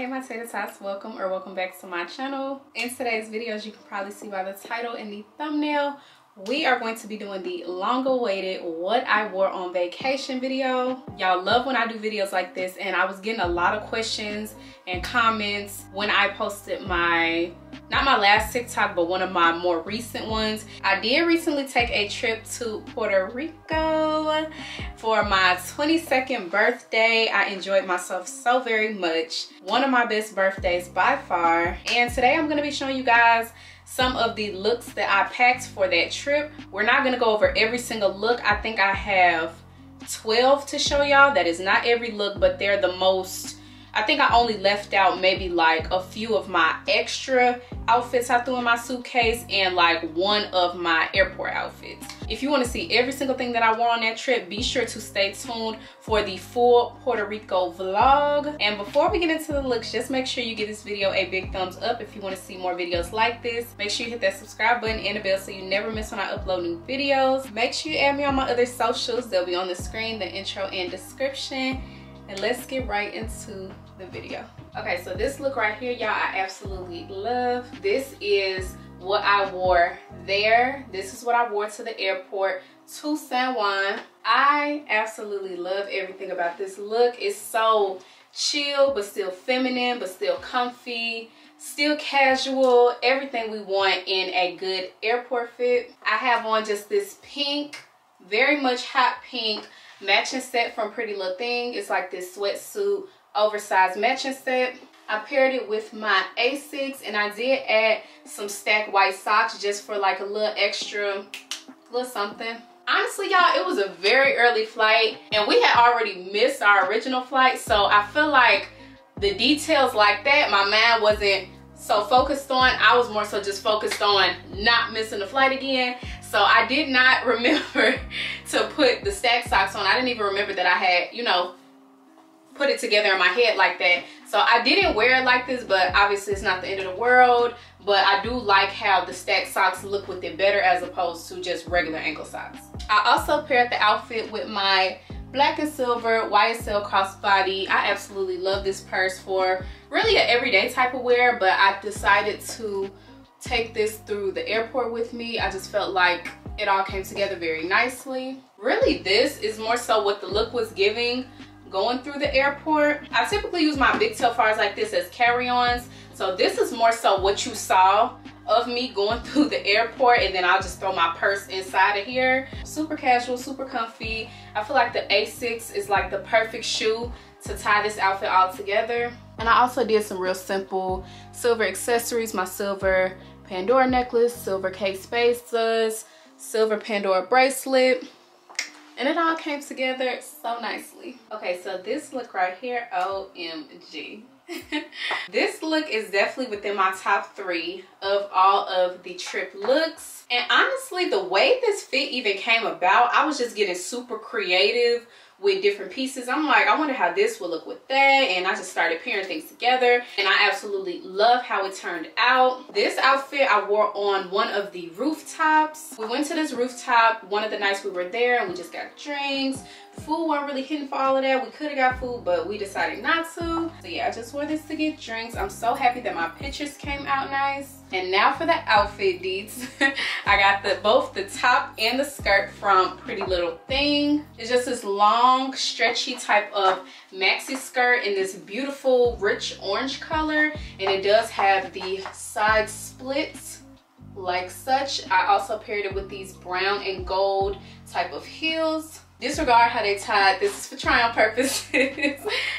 Hey my tater tots, welcome back to my channel. In today's video, as you can probably see by the title and the thumbnail, we are going to be doing the long-awaited what I wore on vacation video. Y'all love when I do videos like this, and I was getting a lot of questions and comments when I posted my, not my last TikTok, but one of my more recent ones. I did recently take a trip to Puerto Rico for my 22nd birthday. I enjoyed myself so very much. One of my best birthdays by far. And today I'm gonna be showing you guys some of the looks that I packed for that trip. We're not gonna go over every single look. I think I have 12 to show y'all. That is not every look, but they're the most, I think I only left out maybe like a few of my extra outfits I threw in my suitcase and like one of my airport outfits. If you want to see every single thing that I wore on that trip, be sure to stay tuned for the full Puerto Rico vlog. And before we get into the looks, just make sure you give this video a big thumbs up if you want to see more videos like this. Make sure you hit that subscribe button and the bell so you never miss when I upload new videos. Make sure you add me on my other socials. They'll be on the screen, the intro and description. And let's get right into the video. Okay, so this look right here, y'all, I absolutely love. This is what I wore there. This is what I wore to the airport, to San Juan. I absolutely love everything about this look. It's so chill, but still feminine, but still comfy, still casual. Everything we want in a good airport fit. I have on just this pink, very much hot pink, matching set from Pretty Little Thing. It's like this sweatsuit oversized matching set. I paired it with my Asics, and I did add some stacked white socks just for like a little extra, little something. Honestly, y'all, it was a very early flight, and we had already missed our original flight, so I feel like the details like that, my mind wasn't so focused on. I was more so just focused on not missing the flight again. So I did not remember to put the stack socks on. I didn't even remember that I had, you know, put it together in my head like that. So I didn't wear it like this, but obviously it's not the end of the world. But I do like how the stack socks look with it better as opposed to just regular ankle socks. I also paired the outfit with my black and silver YSL crossbody. I absolutely love this purse for really an everyday type of wear, but I decided to take this through the airport with me. I just felt like it all came together very nicely. Really, this is more so what the look was giving going through the airport. I typically use my big Telfares like this as carry-ons, so this is more so what you saw of me going through the airport, and then I'll just throw my purse inside of here. Super casual, super comfy. I feel like the Asics is like the perfect shoe to tie this outfit all together. And I also did some real simple silver accessories, my silver Pandora necklace, silver case spacers, silver Pandora bracelet, and it all came together so nicely. Okay, so this look right here, OMG. This look is definitely within my top three of all of the trip looks. And honestly, the way this fit even came about, I was just getting super creative with different pieces. I'm like, I wonder how this would look with that, and I just started pairing things together, and I absolutely love how it turned out. This outfit I wore on one of the rooftops. We went to this rooftop one of the nights we were there, and we just got drinks. Food wasn't really hitting for all of that. We could have got food, but we decided not to. So yeah, I just wore this to get drinks. I'm so happy that my pictures came out nice. And now for the outfit deets. I got both the top and the skirt from Pretty Little Thing. It's just this long, stretchy type of maxi skirt in this beautiful, rich orange color. And it does have the side splits like such. I also paired it with these brown and gold type of heels. Disregard how they tied. This is for try on purposes.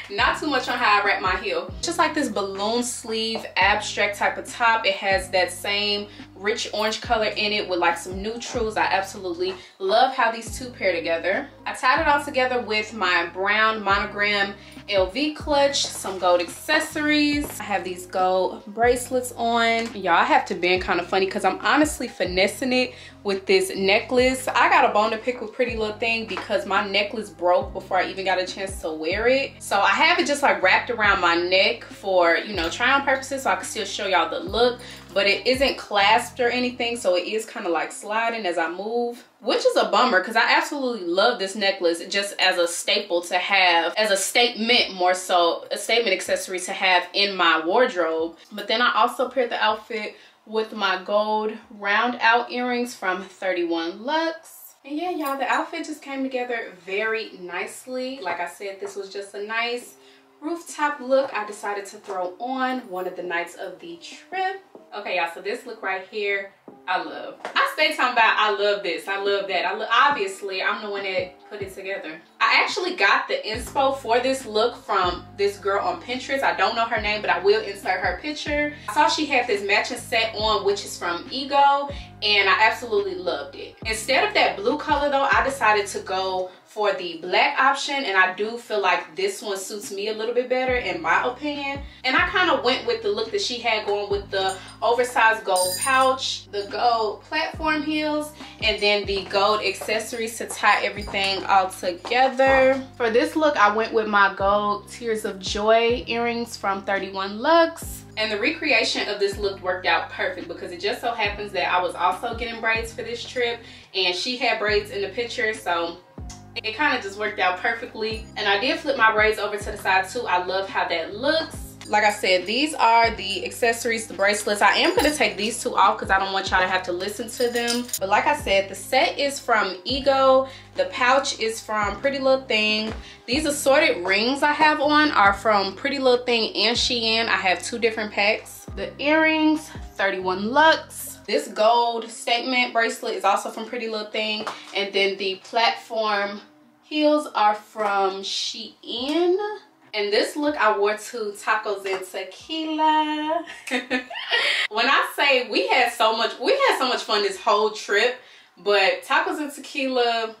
Not too much on how I wrap my heel. Just like this balloon sleeve abstract type of top. It has that same rich orange color in it with like some neutrals. I absolutely love how these two pair together. I tied it all together with my brown monogram LV clutch, some gold accessories. I have these gold bracelets on. Y'all, I have to bend kind of funny because I'm honestly finessing it with this necklace. I got a bone to pick with Pretty Little Thing because because my necklace broke before I even got a chance to wear it. So I have it just like wrapped around my neck for, you know, try on purposes, so I can still show y'all the look, but it isn't clasped or anything, so it is kind of like sliding as I move, which is a bummer because I absolutely love this necklace just as a staple to have, as a statement, more so a statement accessory to have in my wardrobe. But then I also paired the outfit with my gold round out earrings from 31 Luxe. And yeah, y'all, the outfit just came together very nicely. Like I said, this was just a nice rooftop look I decided to throw on one of the nights of the trip. Okay, y'all, so this look right here, I love. I stay talking about I love this, I love that. Obviously, I'm the one that put it together. I actually got the inspo for this look from this girl on Pinterest. I don't know her name, but I will insert her picture. I saw she had this matching set on, which is from Ego, and I absolutely loved it. Instead of that blue color, though, I decided to go for the black option, and I do feel like this one suits me a little bit better in my opinion. And I kind of went with the look that she had going with the oversized gold pouch, the gold platform heels, and then the gold accessories to tie everything all together. For this look, I went with my gold Tears of Joy earrings from 31 Luxe. And the recreation of this look worked out perfect because it just so happens that I was also getting braids for this trip, and she had braids in the picture, so it kind of just worked out perfectly. And I did flip my braids over to the side too. I love how that looks. Like I said, these are the accessories, the bracelets. I am going to take these two off because I don't want y'all to have to listen to them. But like I said, the set is from Ego. The pouch is from Pretty Little Thing. These assorted rings I have on are from Pretty Little Thing and Shein. I have two different packs. The earrings, 31 Luxe. This gold statement bracelet is also from Pretty Little Thing. And then the platform heels are from Shein. And this look I wore to Tacos and Tequila. When I say we had so much fun this whole trip, but Tacos and Tequila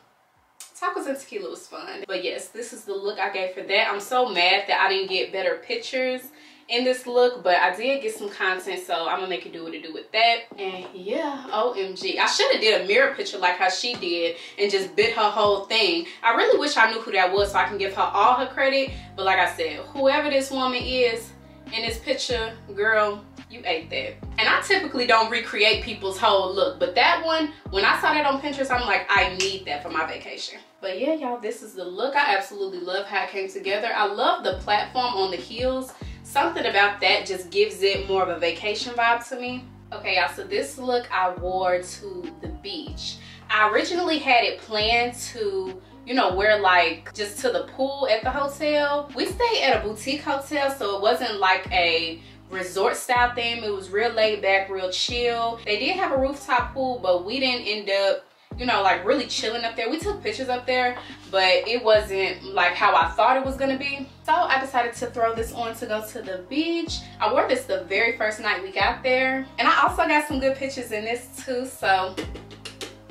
was fun. But yes, this is the look I gave for that. I'm so mad that I didn't get better pictures in this look, but I did get some content, so I'm gonna make you do what to do with that. And yeah, OMG, I should have did a mirror picture like how she did and just bit her whole thing. I really wish I knew who that was so I can give her all her credit, but like I said, whoever this woman is in this picture, girl, you ate that. And I typically don't recreate people's whole look, but that one, when I saw that on Pinterest, I'm like, I need that for my vacation. But yeah, y'all, this is the look. I absolutely love how it came together. I love the platform on the heels. Something about that just gives it more of a vacation vibe to me. Okay, y'all, so this look I wore to the beach. I originally had it planned to, you know, wear like just to the pool at the hotel. We stayed at a boutique hotel, so it wasn't like a resort style theme. It was real laid back, real chill. They did have a rooftop pool, but we didn't end up, you know, like really chilling up there. We took pictures up there, but it wasn't like how I thought it was gonna be. So I decided to throw this on to go to the beach. I wore this the very first night we got there. And I also got some good pictures in this too, so.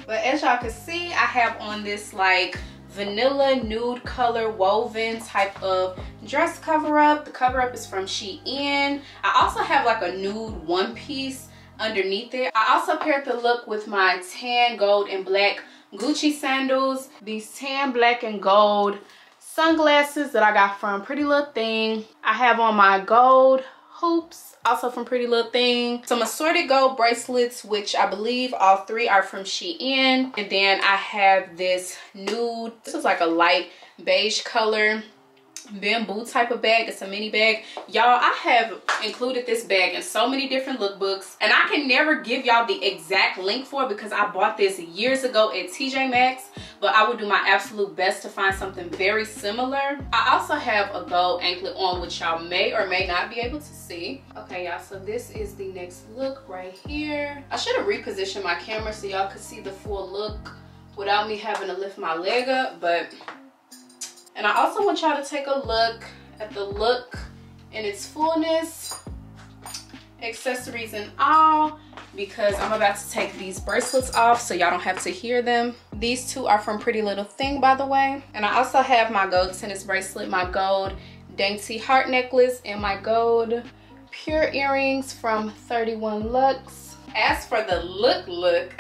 But as y'all can see, I have on this like vanilla nude color woven type of dress cover up. The cover up is from Shein. I also have like a nude one piece underneath it. I also paired the look with my tan, gold, and black Gucci sandals, these tan, black, and gold sunglasses that I got from Pretty Little Thing. I have on my gold hoops, also from Pretty Little Thing, some assorted gold bracelets, which I believe all three are from Shein. And then I have this nude, this is like a light beige color, bamboo type of bag. It's a mini bag. Y'all, I have included this bag in so many different lookbooks, and I can never give y'all the exact link for it because I bought this years ago at TJ Maxx, but I will do my absolute best to find something very similar. I also have a gold anklet on, which y'all may or may not be able to see. Okay, y'all, so this is the next look right here. I should have repositioned my camera so y'all could see the full look without me having to lift my leg up, but. And I also want y'all to take a look at the look in its fullness, accessories and all, because I'm about to take these bracelets off so y'all don't have to hear them. These two are from Pretty Little Thing, by the way. And I also have my gold tennis bracelet, my gold dainty heart necklace, and my gold pure earrings from 31 Luxe. As for the look,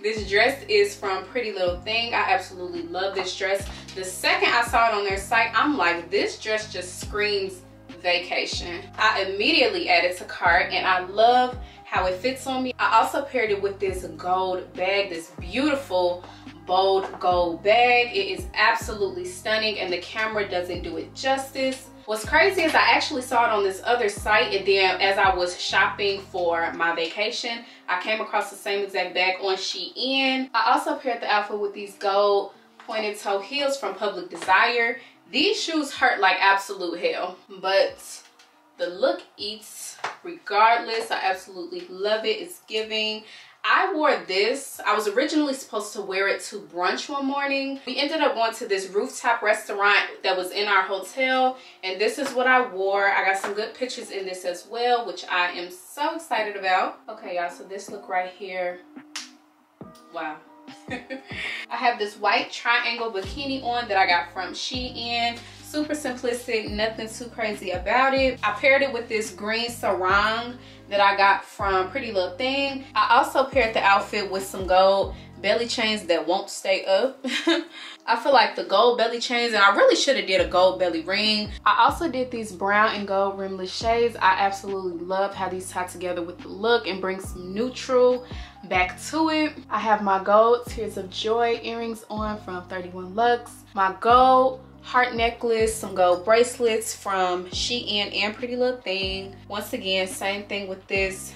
this dress is from Pretty Little Thing. I absolutely love this dress. The second I saw it on their site, I'm like, this dress just screams vacation. I immediately added to cart, and I love how it fits on me. I also paired it with this gold bag, this beautiful bold gold bag. It is absolutely stunning, and the camera doesn't do it justice. What's crazy is I actually saw it on this other site, and then as I was shopping for my vacation, I came across the same exact bag on Shein. I also paired the outfit with these gold pointed toe heels from Public Desire. These shoes hurt like absolute hell, but the look eats regardless. I absolutely love it. It's giving. I wore this. I was originally supposed to wear it to brunch one morning. We ended up going to this rooftop restaurant that was in our hotel, and this is what I wore. I got some good pictures in this as well, which I am so excited about. Okay, y'all, so this look right here. Wow. I have this white triangle bikini on that I got from Shein. Super simplistic, nothing too crazy about it. I paired it with this green sarong that I got from Pretty Little Thing. I also paired the outfit with some gold belly chains that won't stay up. I feel like the gold belly chains, and I really should have did a gold belly ring. I also did these brown and gold rimless shades. I absolutely love how these tie together with the look and bring some neutral back to it. I have my gold Tears of Joy earrings on from 31 Luxe, my gold heart necklace, some gold bracelets from Shein and Pretty Little Thing. Once again, same thing with this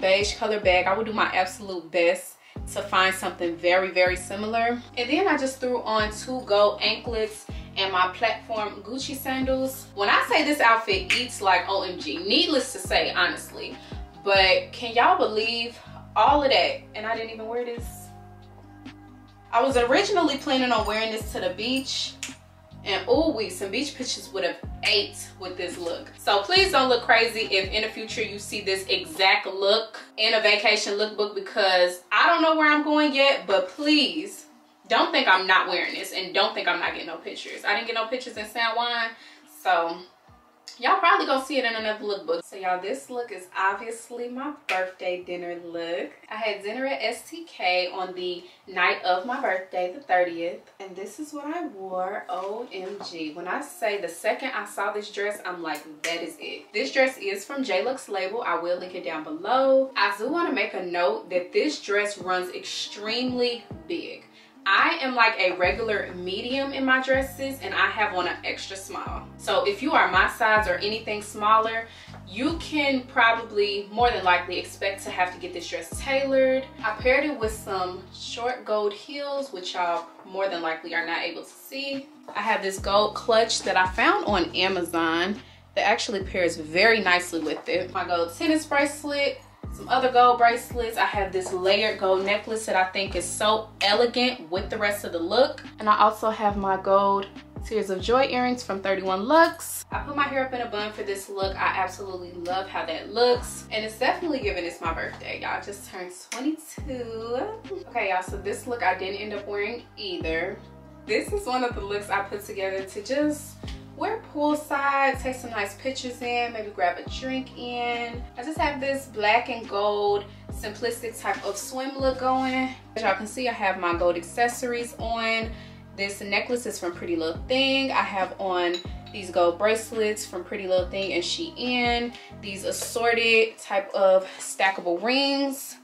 beige color bag. I will do my absolute best to find something very, very similar. And then I just threw on two gold anklets and my platform Gucci sandals. When I say this outfit eats like OMG, needless to say, honestly, but can y'all believe all of that? And I didn't even wear this. I was originally planning on wearing this to the beach, and oh, some beach pictures would have ate with this look. So please don't look crazy if in the future you see this exact look in a vacation lookbook, because I don't know where I'm going yet, but please don't think I'm not wearing this, and don't think I'm not getting no pictures. I didn't get no pictures in San Juan, so y'all probably gonna see it in another lookbook. So y'all, this look is obviously my birthday dinner look. I had dinner at STK on the night of my birthday, the 30th, and this is what I wore. OMG. When I say the second I saw this dress, I'm like, that is it. This dress is from JLux Label. I will link it down below. I do want to make a note that this dress runs extremely big. I am like a regular medium in my dresses, and I have on an extra small. So if you are my size or anything smaller, you can probably more than likely expect to have to get this dress tailored. I paired it with some short gold heels, which y'all more than likely are not able to see. I have this gold clutch that I found on Amazon that actually pairs very nicely with it. My gold tennis bracelet, some other gold bracelets. I have this layered gold necklace that I think is so elegant with the rest of the look. And I also have my gold Tears of Joy earrings from 31 Luxe. I put my hair up in a bun for this look. I absolutely love how that looks. And it's definitely giving it's my birthday, y'all. Just turned 22. Okay, y'all, so this look I didn't end up wearing either. This is one of the looks I put together to just wear poolside, take some nice pictures in, maybe grab a drink in. I just have this black and gold simplistic type of swim look going. As y'all can see, I have my gold accessories on. This necklace is from Pretty Little Thing. I have on these gold bracelets from Pretty Little Thing and Shein. These assorted type of stackable rings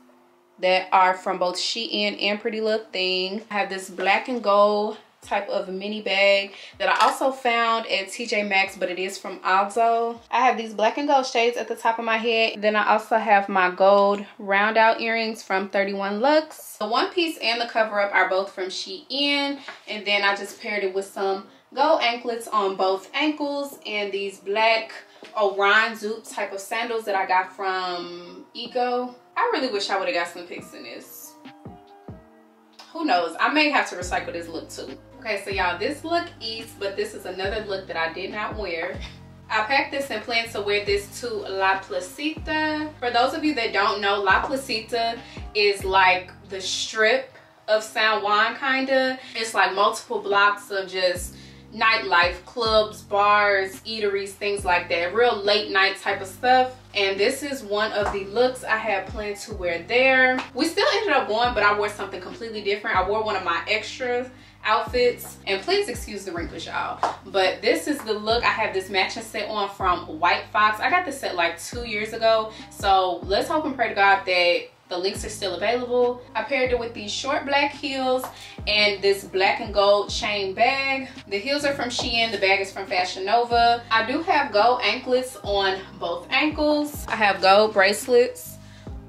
that are from both Shein and Pretty Little Thing. I have this black and gold type of mini bag that I also found at TJ Maxx, but it is from Aldo. I have these black and gold shades at the top of my head. Then I also have my gold round out earrings from 31 Luxe. The one piece and the cover up are both from Shein, and then I just paired it with some gold anklets on both ankles and these black Orion Zoop type of sandals that I got from Ego. I really wish I would have got some pics in this. Who knows? I may have to recycle this look too. Okay, so y'all, this look eats, but this is another look that I did not wear. I packed this and plan to wear this to La Placita. For those of you that don't know, La Placita is like the strip of San Juan, kinda. It's like multiple blocks of just nightlife, clubs, bars, eateries, things like that, real late night type of stuff. And this is one of the looks I had planned to wear there. We still ended up going, but I wore something completely different. I wore one of my extra outfits, and please excuse the wrinkles, y'all, but this is the look. I have this matching set on from White Fox. I got this set like 2 years ago, so let's hope and pray to God that the links are still available. I paired it with these short black heels and this black and gold chain bag. The heels are from Shein, the bag is from Fashion Nova. I do have gold anklets on both ankles. I have gold bracelets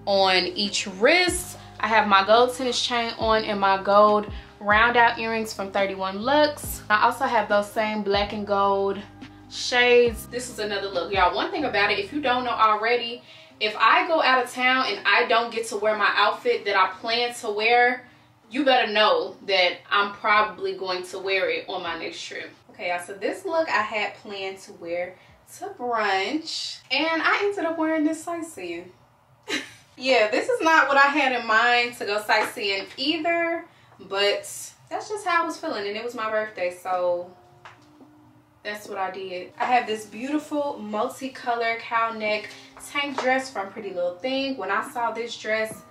on each wrist. I have my gold tennis chain on and my gold round out earrings from 31 Luxe. I also have those same black and gold shades. This is another look, y'all. One thing about it, if you don't know already, if I go out of town and I don't get to wear my outfit that I plan to wear, you better know that I'm probably going to wear it on my next trip. Okay, y'all, so this look I had planned to wear to brunch, and I ended up wearing this sightseeing. Yeah, this is not what I had in mind to go sightseeing either, but that's just how I was feeling, and it was my birthday, so that's what I did. I have this beautiful multicolor cow neck tank dress from Pretty Little Thing. When I saw this dress,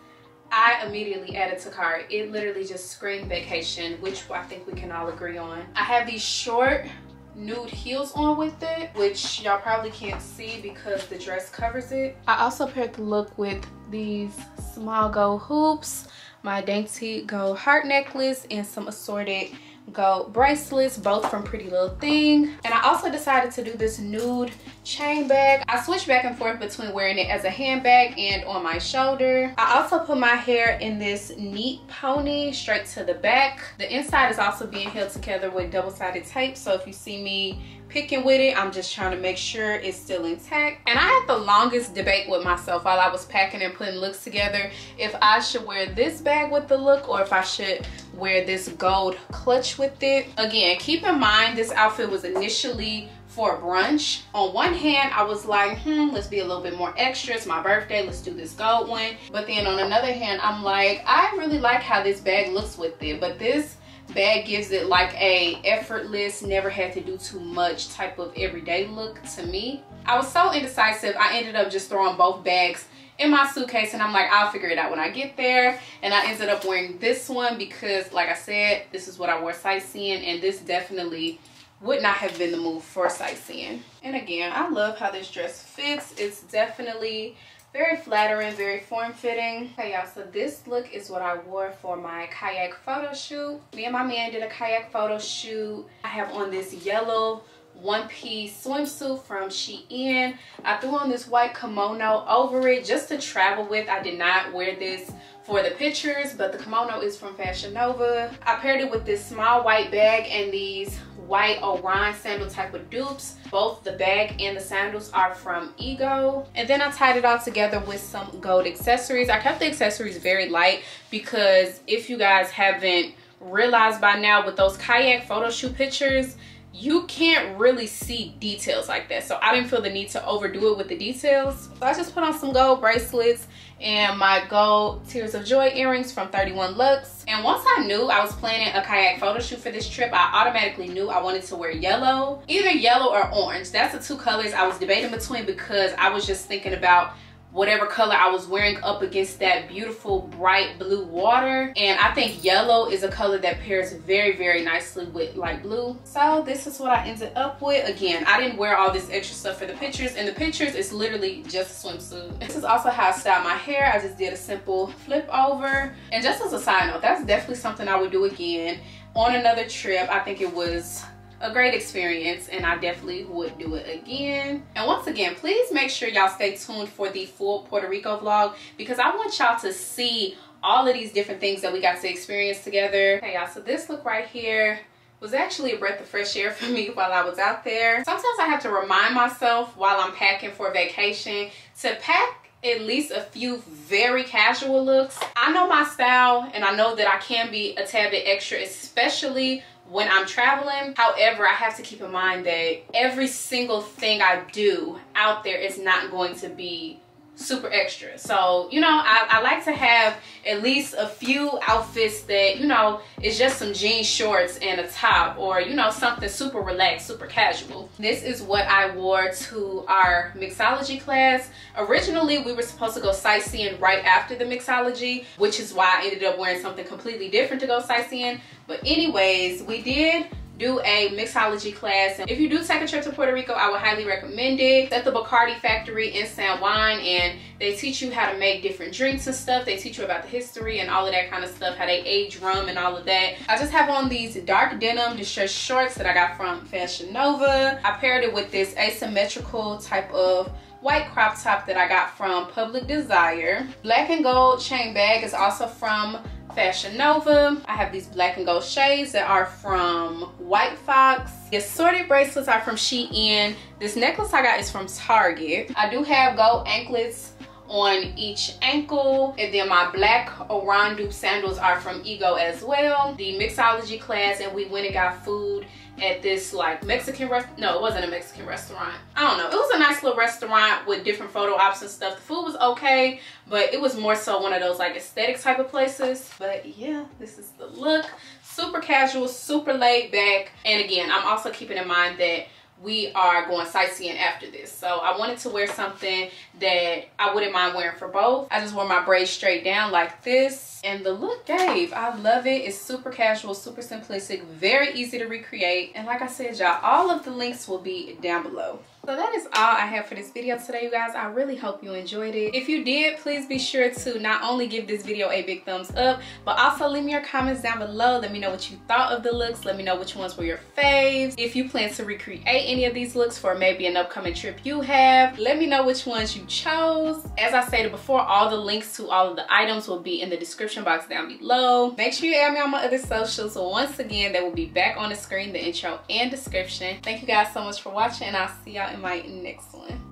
I immediately added to cart. It literally just screamed vacation, which I think we can all agree on. I have these short nude heels on with it, which y'all probably can't see because the dress covers it. I also paired the look with these small gold hoops, my dainty gold heart necklace, and some assorted gold bracelets, both from Pretty Little Thing. And I also decided to do this nude chain bag. I switched back and forth between wearing it as a handbag and on my shoulder. I also put my hair in this neat pony straight to the back. The inside is also being held together with double-sided tape, so if you see me picking with it, I'm just trying to make sure it's still intact. And I had the longest debate with myself while I was packing and putting looks together, if I should wear this bag with the look or if I should wear this gold clutch with it. Again, keep in mind this outfit was initially for brunch. On one hand, I was like, let's be a little bit more extra. It's my birthday, let's do this gold one. But then on another hand, I'm like, I really like how this bag looks with it, but this bag gives it like a effortless, never had to do too much type of everyday look to me. I was so indecisive, I ended up just throwing both bags in my suitcase, and I'm like, I'll figure it out when I get there. And I ended up wearing this one because, like I said, this is what I wore sightseeing, and this definitely would not have been the move for sightseeing. And again, I love how this dress fits. It's definitely very flattering, very form-fitting. Okay, y'all, so this look is what I wore for my kayak photo shoot. Me and my man did a kayak photo shoot. I have on this yellow one-piece swimsuit from Shein. I threw on this white kimono over it just to travel with. I did not wear this for the pictures, but the kimono is from Fashion Nova. I paired it with this small white bag and these white Orion sandal type of dupes. Both the bag and the sandals are from Ego. And then I tied it all together with some gold accessories. I kept the accessories very light because if you guys haven't realized by now, with those kayak photo shoot pictures, you can't really see details like that, so I didn't feel the need to overdo it with the details. So I just put on some gold bracelets and my gold Tears of Joy earrings from 31 Luxe. And once I knew I was planning a kayak photo shoot for this trip, I automatically knew I wanted to wear yellow, either yellow or orange. That's the two colors I was debating between because I was just thinking about whatever color I was wearing up against that beautiful bright blue water, and I think yellow is a color that pairs very, very nicely with light blue. So this is what I ended up with. Again, I didn't wear all this extra stuff for the pictures, and the pictures is literally just a swimsuit. This is also how I styled my hair. I just did a simple flip over. And just as a side note, that's definitely something I would do again on another trip. I think it was a great experience, and I definitely would do it again. And once again, please make sure y'all stay tuned for the full Puerto Rico vlog because I want y'all to see all of these different things that we got to experience together. Okay, y'all, so this look right here was actually a breath of fresh air for me while I was out there. Sometimes I have to remind myself while I'm packing for vacation to pack at least a few very casual looks. I know my style, and I know that I can be a tad bit extra, especially when I'm traveling. However, I have to keep in mind that every single thing I do out there is not going to be super extra. So, you know, I like to have at least a few outfits that, you know, it's just some jean shorts and a top, or, you know, something super relaxed, super casual. This is what I wore to our mixology class. Originally, we were supposed to go sightseeing right after the mixology, which is why I ended up wearing something completely different to go sightseeing. But anyways, we did do a mixology class, and if you do take a trip to Puerto Rico, I would highly recommend it. It's at the Bacardi factory in San Juan, and they teach you how to make different drinks and stuff. They teach you about the history and all of that kind of stuff, how they age rum and all of that. I just have on these dark denim distressed shorts that I got from Fashion Nova. I paired it with this asymmetrical type of white crop top that I got from Public Desire. Black and gold chain bag is also from Fashion Nova. I have these black and gold shades that are from White Fox. The assorted bracelets are from Shein. This necklace I got is from Target. I do have gold anklets on each ankle, and then my black Orandu sandals are from Ego as well. The mixology class, and we went and got food at this like Mexican restaurant. No, it wasn't a Mexican restaurant. I don't know. It was a nice little restaurant with different photo ops and stuff. The food was okay, but it was more so one of those like aesthetic type of places. But yeah, this is the look. Super casual, super laid back. And again, I'm also keeping in mind that we are going sightseeing after this, so I wanted to wear something that I wouldn't mind wearing for both. I just wore my braids straight down like this, and the look gave. I love it. It's super casual, super simplistic, very easy to recreate. And like I said, y'all, all of the links will be down below. So that is all I have for this video today, you guys. I really hope you enjoyed it. If you did, please be sure to not only give this video a big thumbs up, but also leave me your comments down below. Let me know what you thought of the looks. Let me know which ones were your faves. If you plan to recreate any of these looks for maybe an upcoming trip you have, let me know which ones you chose. As I stated before, all the links to all of the items will be in the description box down below. Make sure you add me on my other socials. So once again, they will be back on the screen, the intro and description. Thank you guys so much for watching, and I'll see y'all in my next one.